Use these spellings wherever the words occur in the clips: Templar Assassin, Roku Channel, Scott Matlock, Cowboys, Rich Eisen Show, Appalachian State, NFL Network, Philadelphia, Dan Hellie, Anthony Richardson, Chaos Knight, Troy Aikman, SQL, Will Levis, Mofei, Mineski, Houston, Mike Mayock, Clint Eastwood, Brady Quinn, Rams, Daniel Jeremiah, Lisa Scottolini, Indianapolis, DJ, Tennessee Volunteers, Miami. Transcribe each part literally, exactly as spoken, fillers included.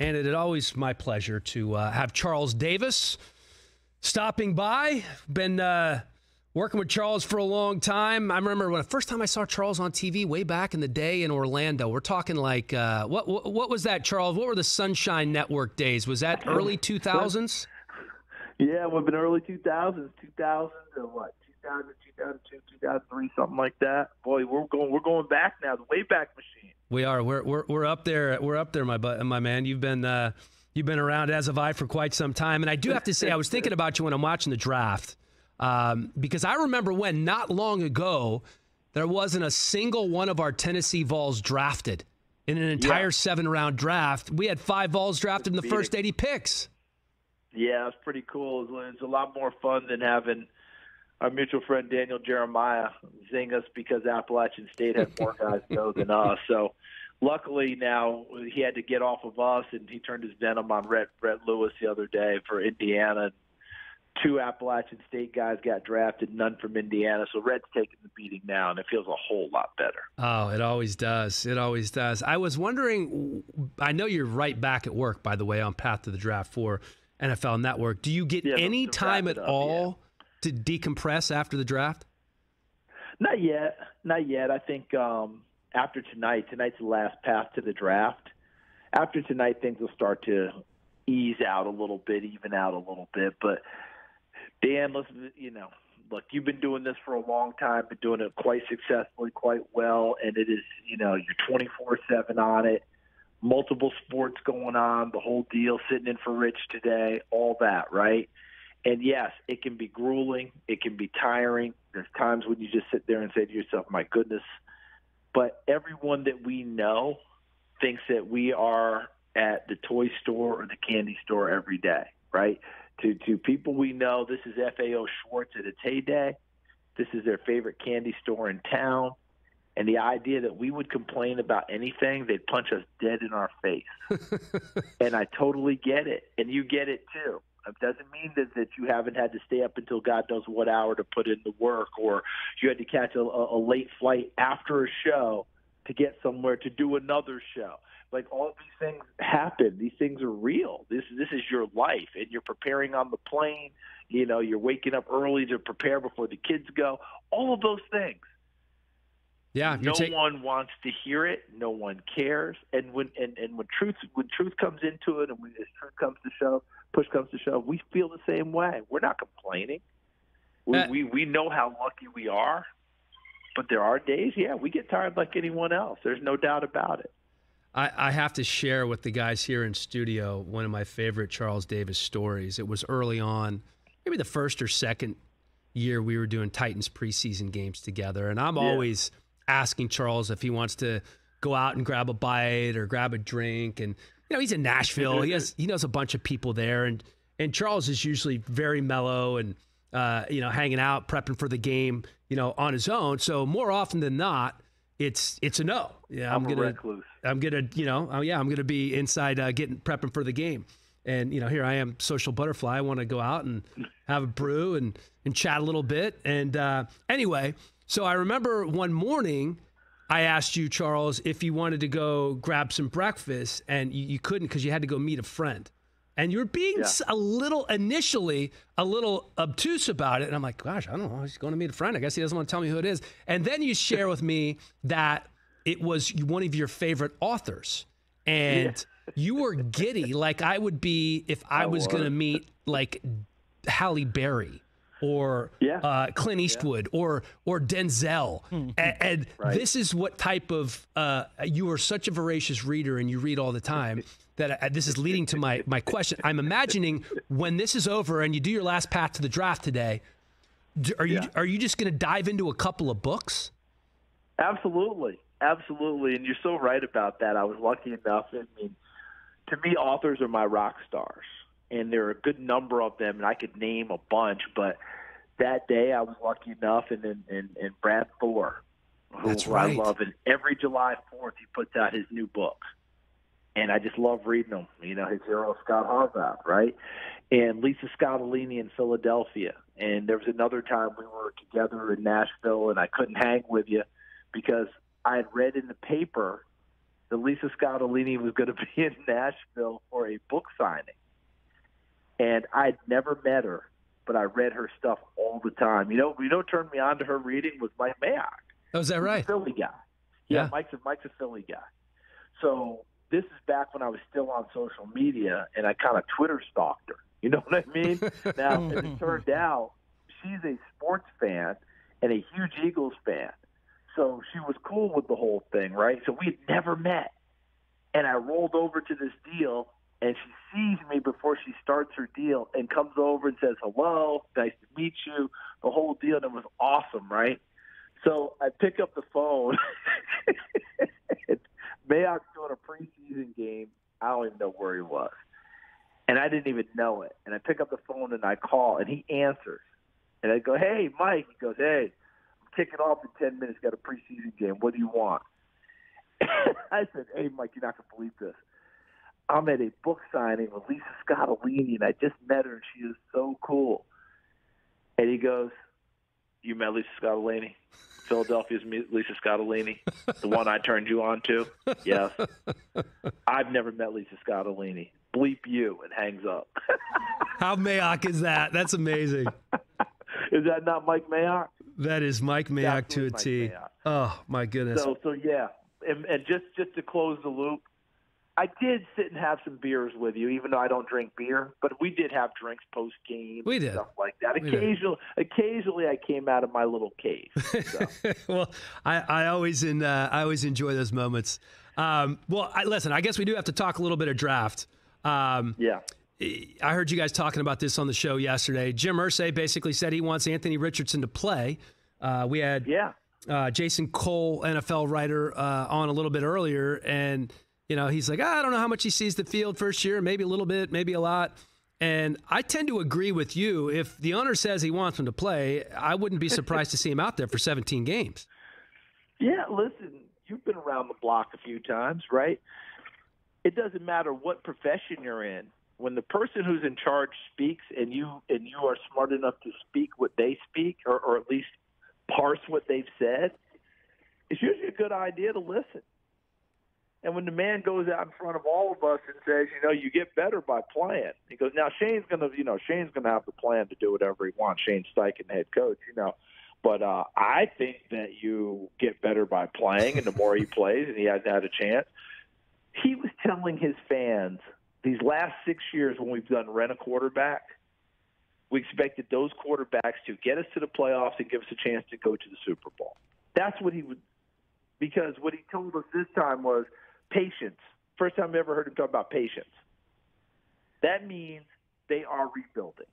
And it is always my pleasure to uh, have Charles Davis stopping by. Been uh, working with Charles for a long time. I remember when the first time I saw Charles on T V way back in the day in Orlando. We're talking like, uh, what, what what was that, Charles? What were the Sunshine Network days? Was that early two thousands? Yeah, it would have been early two thousands, two thousand or what? two thousand, two thousand two, two thousand three, something like that. Boy, we're going we're going back now, the Wayback Machine. We are. We're we're we're up there. We're up there, my bu- my man. You've been uh, you've been around as have I for quite some time. And I do have to say, I was thinking about you when I'm watching the draft, um, because I remember when not long ago there wasn't a single one of our Tennessee Vols drafted in an entire yeah. seven round draft. We had five Vols drafted in the first eighty picks. Yeah, it's pretty cool. It's a lot more fun than having our mutual friend Daniel Jeremiah zing us because Appalachian State had more guys go than us. So luckily now he had to get off of us, and he turned his venom on Rhett, Rhett Lewis the other day for Indiana. Two Appalachian State guys got drafted, none from Indiana. So Rhett's taking the beating now, and it feels a whole lot better. Oh, it always does. It always does. I was wondering, I know you're right back at work, by the way, on Path to the Draft for N F L Network. Do you get yeah, any time at up, all yeah. to decompress after the draft? Not yet. Not yet. I think um, after tonight, tonight's the last path to the draft. After tonight, things will start to ease out a little bit, even out a little bit. But, Dan, listen, you know, look, you've been doing this for a long time, been doing it quite successfully, quite well, and it is, you know, you're twenty-four seven on it, multiple sports going on, the whole deal, sitting in for Rich today, all that, right? And, yes, it can be grueling. It can be tiring. There's times when you just sit there and say to yourself, my goodness. But everyone that we know thinks that we are at the toy store or the candy store every day, right? To to people we know, this is F A O Schwartz at its heyday. This is their favorite candy store in town. And the idea that we would complain about anything, they'd punch us dead in our face. And I totally get it. And you get it, too. It doesn't mean that, that you haven't had to stay up until God knows what hour to put in the work, or you had to catch a, a late flight after a show to get somewhere to do another show. Like, all of these things happen. These things are real. This this is your life, and you're preparing on the plane. You know, you're waking up early to prepare before the kids go. All of those things. Yeah, no ta- one wants to hear it. No one cares. And when and, and when truth when truth comes into it, and when as truth comes to shove, push comes to shove, we feel the same way. We're not complaining. We, uh, we we know how lucky we are. But there are days, yeah, we get tired like anyone else. There's no doubt about it. I, I have to share with the guys here in studio one of my favorite Charles Davis stories. It was early on, maybe the first or second year we were doing Titans preseason games together, and I'm yeah. always asking Charles if he wants to go out and grab a bite or grab a drink. And, you know, he's in Nashville. He has, he knows a bunch of people there. And, and Charles is usually very mellow and, uh, you know, hanging out, prepping for the game, you know, on his own. So more often than not, it's, it's a no. Yeah. I'm, I'm going to, I'm going to, you know, oh yeah, I'm going to be inside uh, getting prepping for the game. And, you know, here I am, social butterfly. I want to go out and have a brew and, and chat a little bit. And uh, anyway, so I remember one morning I asked you, Charles, if you wanted to go grab some breakfast, and you, you couldn't because you had to go meet a friend. And you were being yeah. a little, initially, a little obtuse about it. And I'm like, gosh, I don't know. He's going to meet a friend. I guess he doesn't want to tell me who it is. And then you share with me that it was one of your favorite authors. And yeah. you were giddy like I would be if I, I was going to meet like Halle Berry. Or yeah. uh, Clint Eastwood, yeah. or or Denzel, and, and right. this is what type of uh, you are such a voracious reader, and you read all the time. That I, this is leading to my my question. I'm imagining when this is over and you do your last path to the draft today, are you yeah. are you just going to dive into a couple of books? Absolutely, absolutely, and you're so right about that. I was lucky enough. I mean, to me, authors are my rock stars. And there are a good number of them, and I could name a bunch. But that day I was lucky enough, and and, and, and Brad Thor, who That's right. I love, and every July fourth he puts out his new book. And I just love reading them. You know, his hero Scott Hawes, right? And Lisa Scottolini in Philadelphia. And there was another time we were together in Nashville, and I couldn't hang with you because I had read in the paper that Lisa Scottolini was going to be in Nashville for a book signing. And I'd never met her, but I read her stuff all the time. You know, you know what turned me on to her reading was Mike Mayock. Oh, is that right? Philly guy. Yeah, yeah. Mike's, a, Mike's a Philly guy. So this is back when I was still on social media, and I kind of Twitter stalked her. You know what I mean? Now, as it turned out, she's a sports fan and a huge Eagles fan. So she was cool with the whole thing, right? So we had never met. And I rolled over to this deal, and she sees me before she starts her deal and comes over and says, hello, nice to meet you, the whole deal. And it was awesome, right? So I pick up the phone. Mayock's doing a preseason game. I don't even know where he was. And I didn't even know it. And I pick up the phone, and I call, and he answers. And I go, hey, Mike. He goes, hey, I'm kicking off in ten minutes. Got a preseason game. What do you want? I said, hey, Mike, you're not going to believe this. I'm at a book signing with Lisa Scottolini, and I just met her, and she is so cool. And he goes, you met Lisa Scottolini? Philadelphia's Lisa Scottolini, the one I turned you on to? Yes. I've never met Lisa Scottolini. Bleep you, and hangs up. How Mayock is that? That's amazing. Is that not Mike Mayock? That is Mike Mayock to a T. Oh, my goodness. So, so yeah, and, and just, just to close the loop, I did sit and have some beers with you, even though I don't drink beer. But we did have drinks post-game we did. and stuff like that. Occasionally, occasionally I came out of my little cave. So. Well, I, I, always in, uh, I always enjoy those moments. Um, well, I, listen, I guess we do have to talk a little bit of draft. Um, yeah. I heard you guys talking about this on the show yesterday. Jim Irsay basically said he wants Anthony Richardson to play. Uh, we had yeah. uh, Jason Cole, N F L writer, uh, on a little bit earlier, and you know he's like, ah, I don't know how much he sees the field first year, maybe a little bit, maybe a lot. And I tend to agree with you. If the owner says he wants him to play, I wouldn't be surprised to see him out there for seventeen games. Yeah, listen, you've been around the block a few times, right? It doesn't matter what profession you're in. When the person who's in charge speaks and you and you are smart enough to speak what they speak, or, or at least parse what they've said, it's usually a good idea to listen. And when the man goes out in front of all of us and says, you know, you get better by playing, he goes, now Shane's gonna you know, Shane's gonna have the plan to do whatever he wants, Shane Steichen, head coach, you know. But uh, I think that you get better by playing, and the more he plays and he hasn't had a chance. He was telling his fans, these last six years when we've done rent a quarterback, we expected those quarterbacks to get us to the playoffs and give us a chance to go to the Super Bowl. That's what he would – because what he told us this time was patience. First time I ever heard him talk about patience. That means they are rebuilding.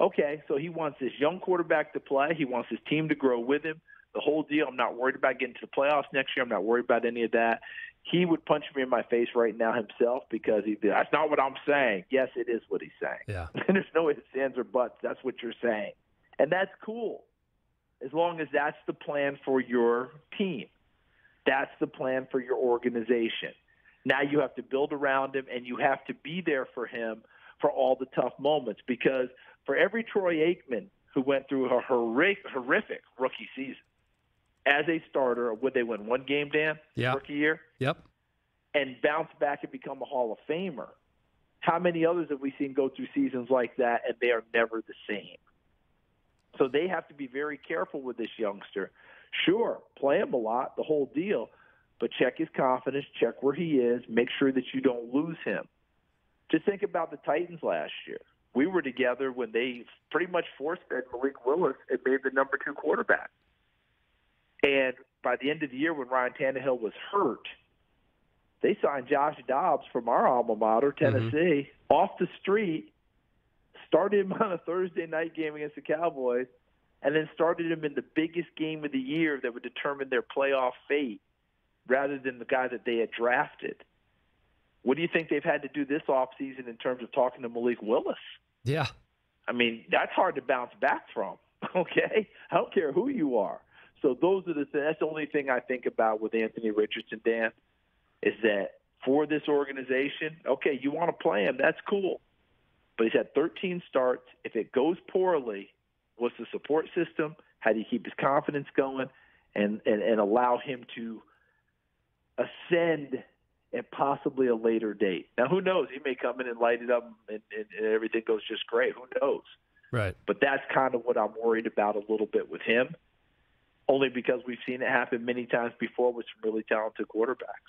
Okay, so he wants this young quarterback to play. He wants his team to grow with him. The whole deal, I'm not worried about getting to the playoffs next year. I'm not worried about any of that. He would punch me in my face right now himself because he'd be, that's not what I'm saying. Yes, it is what he's saying. Yeah. And there's no ifs, ands, or buts. That's what you're saying. And that's cool as long as that's the plan for your team. That's the plan for your organization. Now you have to build around him, and you have to be there for him for all the tough moments, because for every Troy Aikman who went through a horrific, horrific rookie season, as a starter, would they win one game, Dan, yeah. rookie year? Yep. And bounce back and become a Hall of Famer. How many others have we seen go through seasons like that, and they are never the same? So they have to be very careful with this youngster. Sure, play him a lot, the whole deal, but check his confidence, check where he is, make sure that you don't lose him. Just think about the Titans last year. We were together when they pretty much force-fed Malik Willis and made the number two quarterback. And by the end of the year, when Ryan Tannehill was hurt, they signed Josh Dobbs from our alma mater, Tennessee, mm-hmm. off the street, started him on a Thursday night game against the Cowboys, and then started him in the biggest game of the year that would determine their playoff fate rather than the guy that they had drafted. What do you think they've had to do this offseason in terms of talking to Malik Willis? Yeah. I mean, that's hard to bounce back from, okay? I don't care who you are. So those are the th- that's the only thing I think about with Anthony Richardson, Dan, is that for this organization, okay, you want to play him, that's cool. But he's had thirteen starts. If it goes poorly, what's the support system? How do you keep his confidence going and, and, and allow him to ascend at possibly a later date. Now, who knows? He may come in and light it up and, and, and everything goes just great. Who knows? Right. But that's kind of what I'm worried about a little bit with him, only because we've seen it happen many times before with some really talented quarterbacks.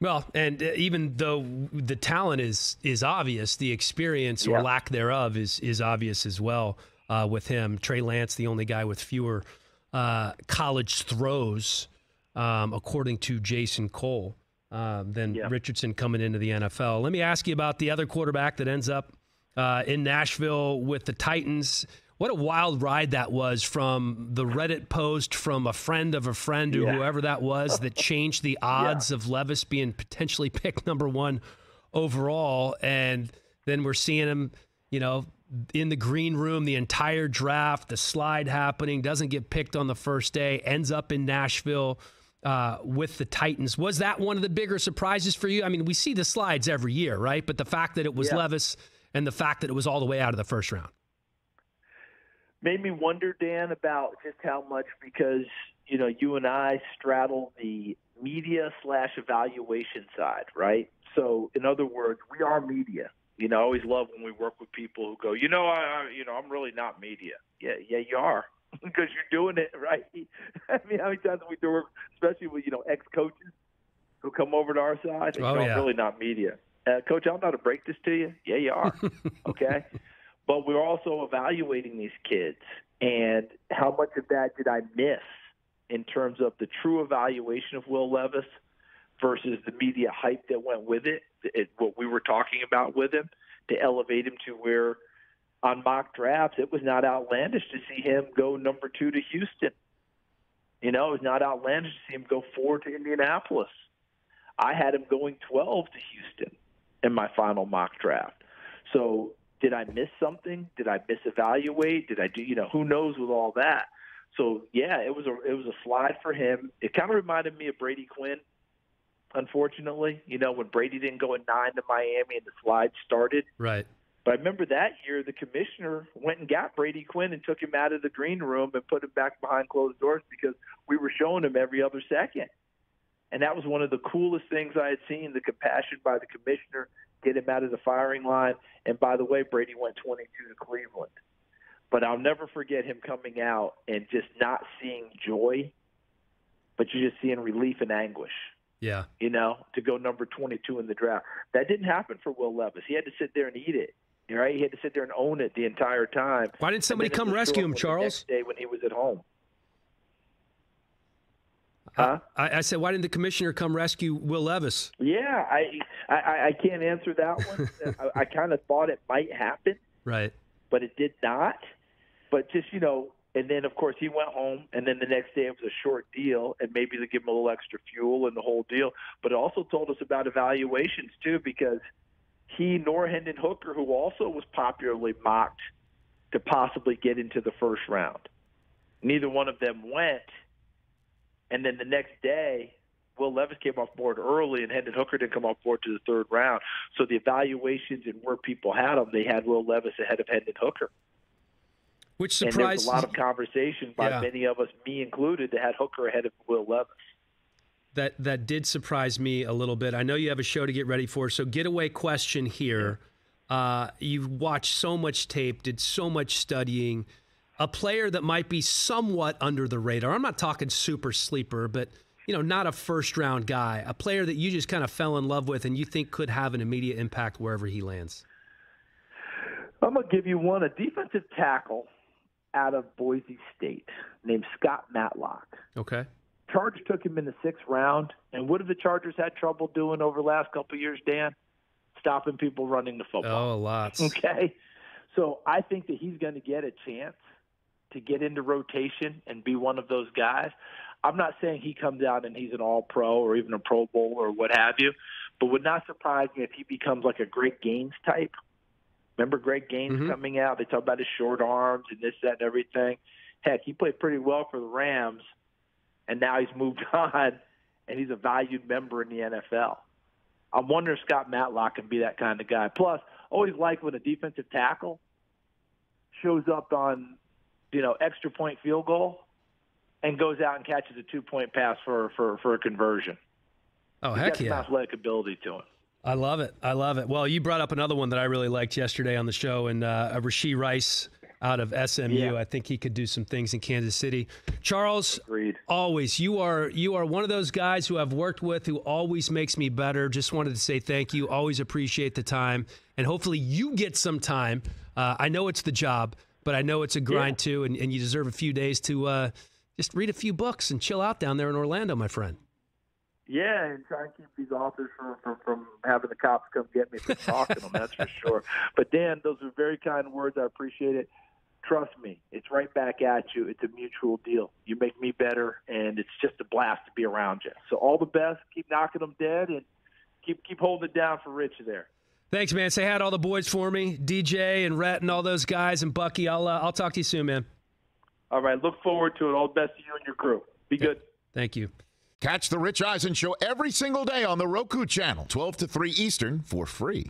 Well, and even though the talent is is obvious, the experience yeah. or lack thereof is is obvious as well uh, with him. Trey Lance, the only guy with fewer uh, college throws, um, according to Jason Cole, uh, than yeah. Richardson coming into the N F L. Let me ask you about the other quarterback that ends up uh, in Nashville with the Titans. What a wild ride that was, from the Reddit post from a friend of a friend or yeah. whoever that was that changed the odds yeah. of Levis being potentially picked number one overall. And then we're seeing him, you know, in the green room, the entire draft, the slide happening, doesn't get picked on the first day, ends up in Nashville uh, with the Titans. Was that one of the bigger surprises for you? I mean, we see the slides every year, right? But the fact that it was yeah. Levis and the fact that it was all the way out of the first round. Made me wonder, Dan, about just how much, because, you know, you and I straddle the media slash evaluation side, right? So, in other words, we are media. You know, I always love when we work with people who go, you know, I, I you know, I'm really not media. Yeah, yeah, you are, because you're doing it, right? I mean, how many times we do it, especially with, you know, ex-coaches who come over to our side and oh, go, yeah. I'm really not media. Uh, Coach, I'm not to break this to you. Yeah, you are. Okay. But we're also evaluating these kids, and how much of that did I miss in terms of the true evaluation of Will Levis versus the media hype that went with it, it what we were talking about with him, to elevate him to where on mock drafts it was not outlandish to see him go number two to Houston. You know, it was not outlandish to see him go four to Indianapolis. I had him going twelve to Houston in my final mock draft. So did I miss something? Did I misevaluate? Did I do, you know, who knows with all that? So, yeah, it was a it was a slide for him. It kind of reminded me of Brady Quinn, unfortunately. You know, when Brady didn't go at nine to Miami and the slide started. Right. But I remember that year the commissioner went and got Brady Quinn and took him out of the green room and put him back behind closed doors because we were showing him every other second. And that was one of the coolest things I had seen, the compassion by the commissioner, get him out of the firing line. And by the way, Brady went twenty-two to Cleveland. But I'll never forget him coming out and just not seeing joy, but you're just seeing relief and anguish. Yeah. You know, to go number twenty-two in the draft. That didn't happen for Will Levis. He had to sit there and eat it. Right? He had to sit there and own it the entire time. Why didn't somebody come rescue him, Charles? The next day when he was at home. Huh? I, I said, why didn't the commissioner come rescue Will Levis? Yeah, I I, I can't answer that one. I, I kind of thought it might happen. Right. But it did not. But just, you know, and then, of course, he went home, and then the next day it was a short deal, and maybe they give him a little extra fuel and the whole deal. But it also told us about evaluations, too, because he nor Hendon Hooker, who also was popularly mocked to possibly get into the first round, neither one of them went. And then the next day, Will Levis came off board early, and Hendon Hooker didn't come off board to the third round. So the evaluations and where people had him, they had Will Levis ahead of Hendon Hooker. Which surprised. And there was a lot of conversation by yeah. many of us, me included, that had Hooker ahead of Will Levis. That that did surprise me a little bit. I know you have a show to get ready for, so getaway question here. Uh, you've watched so much tape, did so much studying. A player that might be somewhat under the radar. I'm not talking super sleeper, but, you know, not a first-round guy. A player that you just kind of fell in love with and you think could have an immediate impact wherever he lands. I'm going to give you one, a defensive tackle out of Boise State named Scott Matlock. Okay. Chargers took him in the sixth round. And what have the Chargers had trouble doing over the last couple of years, Dan? Stopping people running the football. Oh, lots. Okay. So I think that he's going to get a chance to get into rotation and be one of those guys. I'm not saying he comes out and he's an all-pro or even a Pro Bowl or what have you, but would not surprise me if he becomes like a Greg Gaines type. Remember Greg Gaines mm-hmm. coming out? They talk about his short arms and this, that, and everything. Heck, he played pretty well for the Rams, and now he's moved on, and he's a valued member in the N F L. I'm wondering if Scott Matlock can be that kind of guy. Plus, always like when a defensive tackle shows up on – you know, extra point field goal and goes out and catches a two point pass for, for, for a conversion. Oh, heck yeah. He's got some athletic ability to him. I love it. I love it. Well, you brought up another one that I really liked yesterday on the show, and uh, Rashee Rice out of S M U. Yeah. I think he could do some things in Kansas City. Charles, Agreed. always, you are you are one of those guys who I've worked with who always makes me better. Just wanted to say thank you. Always appreciate the time, and hopefully you get some time. Uh, I know it's the job, but I know it's a grind, yeah. too, and, and you deserve a few days to uh, just read a few books and chill out down there in Orlando, my friend. Yeah, and try and keep these authors from, from, from having the cops come get me for talking to them, that's for sure. But, Dan, those are very kind words. I appreciate it. Trust me, it's right back at you. It's a mutual deal. You make me better, and it's just a blast to be around you. So all the best. Keep knocking them dead, and keep, keep holding it down for Rich there. Thanks, man. Say hi to all the boys for me, D J and Rhett and all those guys, and Bucky. I'll, uh, I'll talk to you soon, man. All right, look forward to it. All the best to you and your crew. Be good. Thank you. Catch the Rich Eisen Show every single day on the Roku channel, twelve to three Eastern, for free.